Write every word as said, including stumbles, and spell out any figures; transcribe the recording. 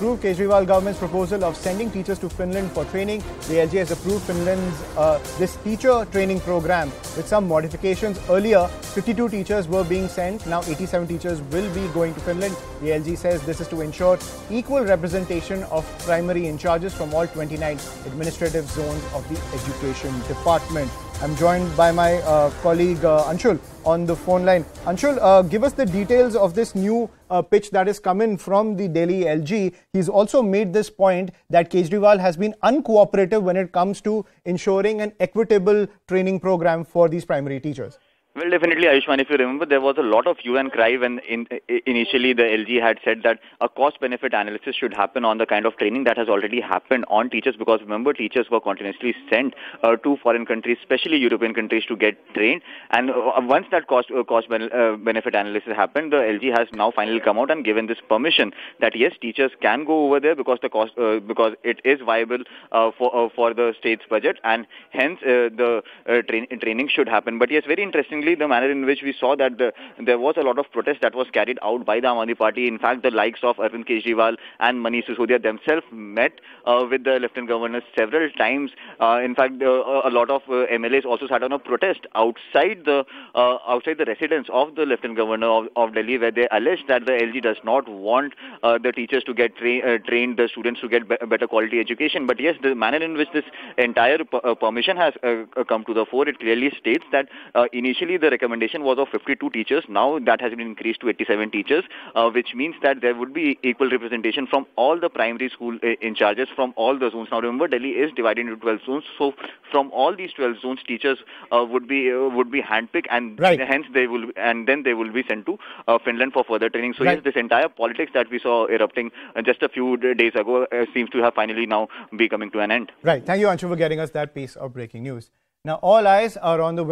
approved Kejriwal government's proposal of sending teachers to Finland for training. The L G has approved Finland's uh, this teacher training program with some modifications. Earlier, fifty-two teachers were being sent. Now, eighty-seven teachers will be going to Finland. The L G says this is to ensure equal representation of primary in charges from all twenty-nine administrative zones of the education department. I'm joined by my uh, colleague uh, Anshul on the phone line. Anshul, uh, give us the details of this new uh, pitch that has come in from the Delhi L G. He's also made this point that Kejriwal has been uncooperative when it comes to ensuring an equitable training program for these primary teachers. Well, definitely, Ayushman, if you remember, there was a lot of hue and cry when in, in, initially the L G had said that a cost-benefit analysis should happen on the kind of training that has already happened on teachers, because remember, teachers were continuously sent uh, to foreign countries, especially European countries, to get trained. And uh, once that cost, uh, cost ben, uh, benefit analysis happened, the L G has now finally come out and given this permission that yes, teachers can go over there because the cost uh, because it is viable uh, for uh, for the state's budget, and hence uh, the uh, tra training should happen. But yes, very interesting. The manner in which we saw that the, there was a lot of protest that was carried out by the Aam Aadmi Party. In fact, the likes of Arvind Kejriwal and Manish Sisodia themselves met uh, with the Lieutenant Governor several times. Uh, in fact, uh, a lot of uh, M L As also sat on a protest outside the uh, outside the residence of the Lieutenant Governor of, of Delhi, where they alleged that the L G does not want uh, the teachers to get tra uh, trained, the students to get be better quality education. But yes, the manner in which this entire uh, permission has uh, come to the fore, it clearly states that uh, initially the recommendation was of fifty-two teachers. Now that has been increased to eighty-seven teachers, uh, which means that there would be equal representation from all the primary school uh, in charges from all the zones. Now remember, Delhi is divided into twelve zones, so from all these twelve zones, teachers uh, would be uh, would be handpicked, and right. hence they will and then they will be sent to uh, Finland for further training. So right. yes, this entire politics that we saw erupting uh, just a few days ago uh, seems to have finally now be coming to an end. Right. Thank you, Anshul, for getting us that piece of breaking news. Now all eyes are on the